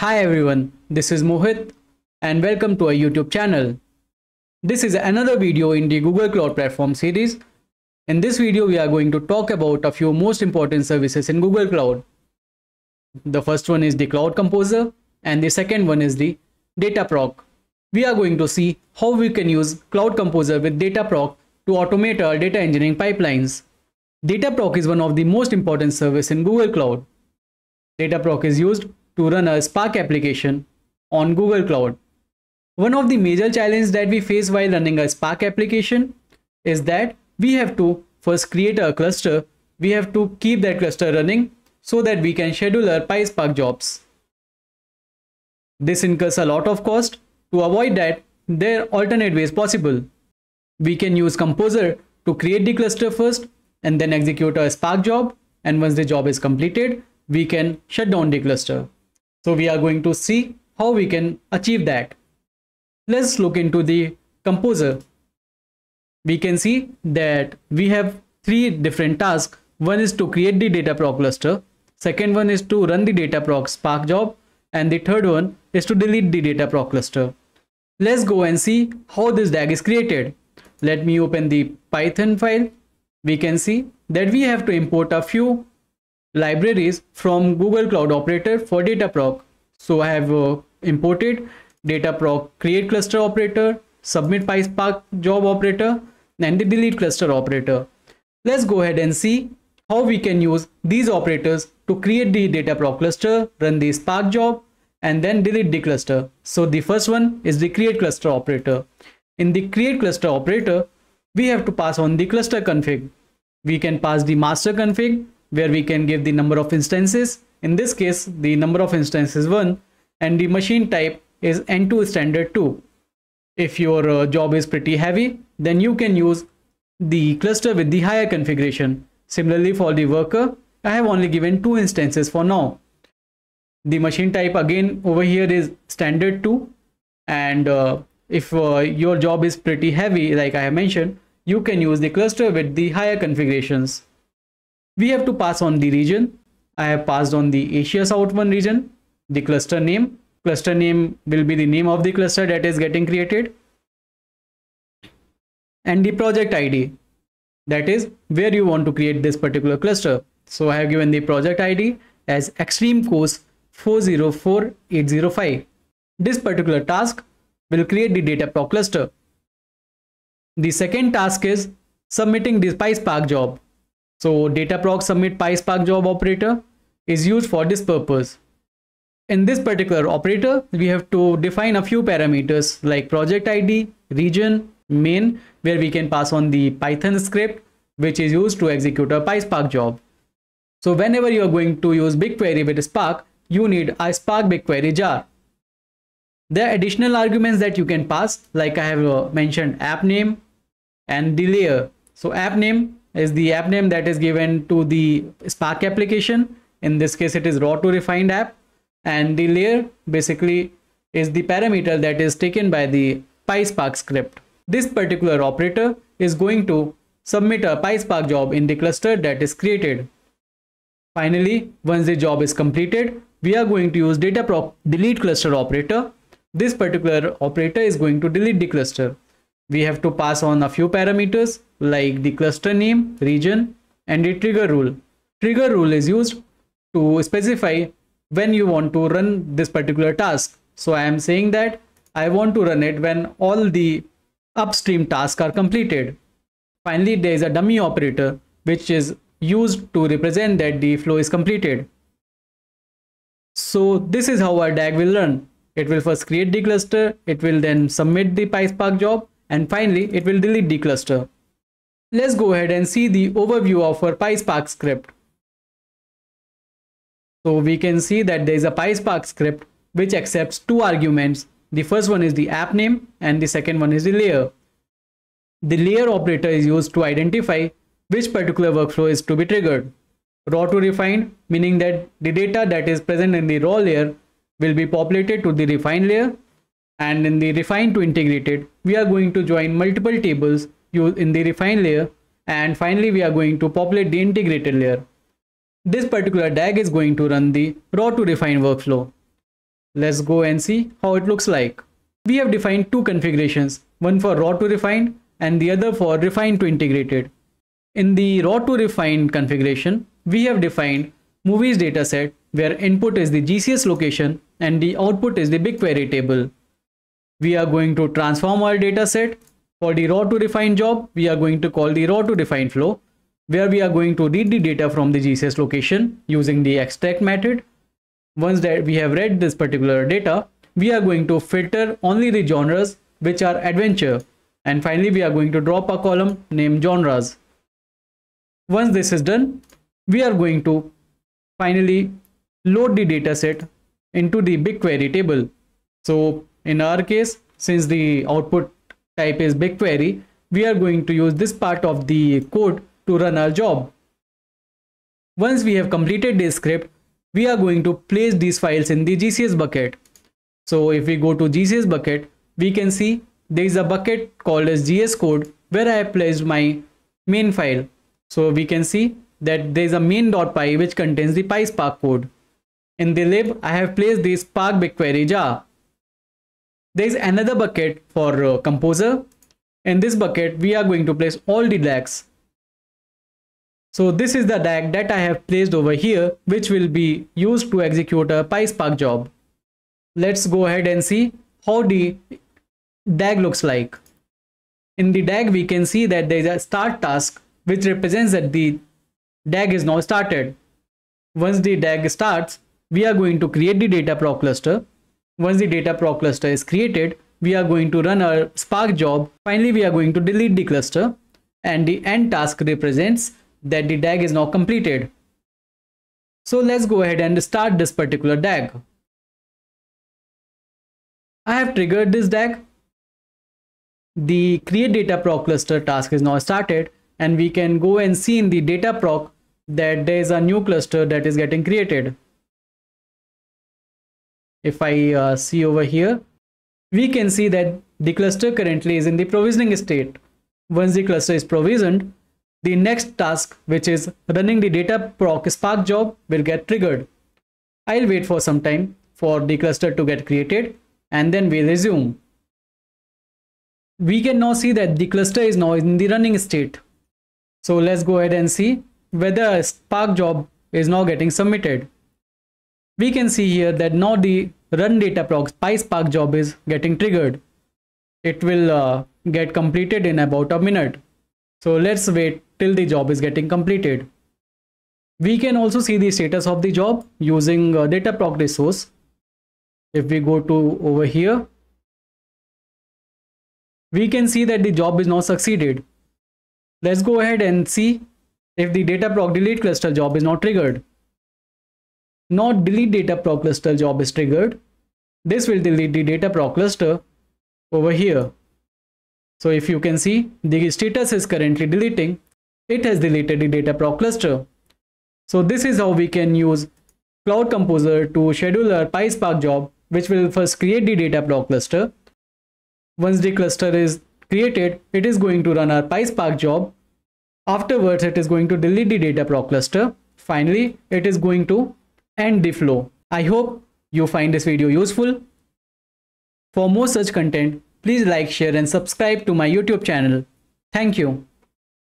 Hi everyone, this is Mohit and welcome to our YouTube channel. This is another video in the Google Cloud Platform series. In this video, we are going to talk about a few most important services in Google Cloud. The first one is the Cloud Composer and the second one is the Dataproc. We are going to see how we can use Cloud Composer with Dataproc to automate our data engineering pipelines. Dataproc is one of the most important services in Google Cloud. Dataproc is used to run a Spark application on Google Cloud. One of the major challenges that we face while running a Spark application is that we have to first create a cluster. We have to keep that cluster running so that we can schedule our PySpark jobs. This incurs a lot of cost. To avoid that, there are alternate ways possible. We can use Composer to create the cluster first and then execute our Spark job. And once the job is completed, we can shut down the cluster. So we are going to see how we can achieve that. Let's look into the Composer. We can see that we have three different tasks. One is to create the Dataproc cluster. Second one is to run the Dataproc Spark job. And the third one is to delete the Dataproc cluster. Let's go and see how this DAG is created. Let me open the Python file. We can see that we have to import a few libraries from Google Cloud operator for Dataproc. So I have imported Dataproc create cluster operator, submit PySpark job operator, and the delete cluster operator. Let's go ahead and see how we can use these operators to create the Dataproc cluster, run the Spark job, and then delete the cluster. So the first one is the create cluster operator. In the create cluster operator, we have to pass on the cluster config. We can pass the master config, where we can give the number of instances. In this case, the number of instances 1 and the machine type is N2 standard 2. If your job is pretty heavy, then you can use the cluster with the higher configuration. Similarly, for the worker, I have only given 2 instances for now. The machine type again over here is standard 2. And if your job is pretty heavy, like I have mentioned, you can use the cluster with the higher configurations. We have to pass on the region. I have passed on the Asia South 1 region, the cluster name. Cluster name will be the name of the cluster that is getting created. And the project ID, that is where you want to create this particular cluster. So I have given the project ID as Extreme Course 404805. This particular task will create the Dataproc cluster. The second task is submitting this PySpark job. So Dataproc submit PySpark job operator is used for this purpose. In this particular operator, we have to define a few parameters like project ID, region, main, where we can pass on the Python script, which is used to execute a PySpark job. So whenever you are going to use BigQuery with Spark, you need a Spark BigQuery jar. There are additional arguments that you can pass, like I have mentioned, app name and the layer. So app name is the app name that is given to the Spark application. In this case, it is raw to refined app. And the layer basically is the parameter that is taken by the PySpark script. This particular operator is going to submit a PySpark job in the cluster that is created. Finally, once the job is completed, we are going to use Dataproc delete cluster operator. This particular operator is going to delete the cluster. We have to pass on a few parameters like the cluster name, region, and the trigger rule. Trigger rule is used to specify when you want to run this particular task. So I am saying that I want to run it when all the upstream tasks are completed. Finally, there is a dummy operator which is used to represent that the flow is completed. So this is how our DAG will run. It will first create the cluster, it will then submit the PySpark job, and finally it will delete the cluster. Let's go ahead and see the overview of our PySpark script. So we can see that there is a PySpark script which accepts 2 arguments. The first one is the app name and the second one is the layer. The layer operator is used to identify which particular workflow is to be triggered. Raw to refined, meaning that the data that is present in the raw layer will be populated to the refined layer. And in the refined to integrated, we are going to join multiple tables in the refined layer, and finally we are going to populate the integrated layer. This particular DAG is going to run the raw to refine workflow. Let's go and see how it looks like. We have defined two configurations, one for raw to refined and the other for refined to integrated. In the raw to refined configuration, we have defined movies dataset where input is the GCS location and the output is the BigQuery table. We are going to transform our dataset. For the raw to refined job, we are going to call the raw to refined flow, where we are going to read the data from the GCS location using the extract method. Once that we have read this particular data, we are going to filter only the genres which are adventure, and finally we are going to drop a column named genres. Once this is done, we are going to finally load the dataset into the BigQuery table. So in our case, since the output type is BigQuery, we are going to use this part of the code to run our job. Once we have completed this script, we are going to place these files in the GCS bucket. So if we go to GCS bucket, we can see there is a bucket called as GS code where I have placed my main file. So we can see that there is a main.py which contains the PySpark code. In the lib, I have placed the Spark BigQuery jar. There is another bucket for Composer. In this bucket, we are going to place all the DAGs. So this is the DAG that I have placed over here, which will be used to execute a PySpark job. Let's go ahead and see how the DAG looks like. In the DAG, we can see that there is a start task which represents that the DAG is now started. Once the DAG starts, we are going to create the Dataproc cluster. Once the Dataproc cluster is created, we are going to run our Spark job. Finally, we are going to delete the cluster, and the end task represents that the DAG is now completed. So let's go ahead and start this particular DAG. I have triggered this DAG. The create Dataproc cluster task is now started, and we can go and see in the Dataproc that there is a new cluster that is getting created. If I see over here, we can see that the cluster currently is in the provisioning state. Once the cluster is provisioned, the next task, which is running the Dataproc Spark job, will get triggered. I'll wait for some time for the cluster to get created, and then we'll resume. We can now see that the cluster is now in the running state. So let's go ahead and see whether a Spark job is now getting submitted. We can see here that now the run Dataproc PySpark job is getting triggered. It will get completed in about a minute. So let's wait till the job is getting completed. We can also see the status of the job using Dataproc resource. If we go to over here, we can see that the job is now succeeded. Let's go ahead and see if the Dataproc delete cluster job is now triggered. Now delete Dataproc cluster job is triggered. This will delete the Dataproc cluster over here. So if you can see, the status is currently deleting. It has deleted the Dataproc cluster. So this is how we can use Cloud Composer to schedule our PySpark job, which will first create the Dataproc cluster. Once the cluster is created, it is going to run our PySpark job. Afterwards, it is going to delete the Dataproc cluster. Finally, it is going to end the flow. I hope you find this video useful. For more such content, please like, share, and subscribe to my YouTube channel. Thank you.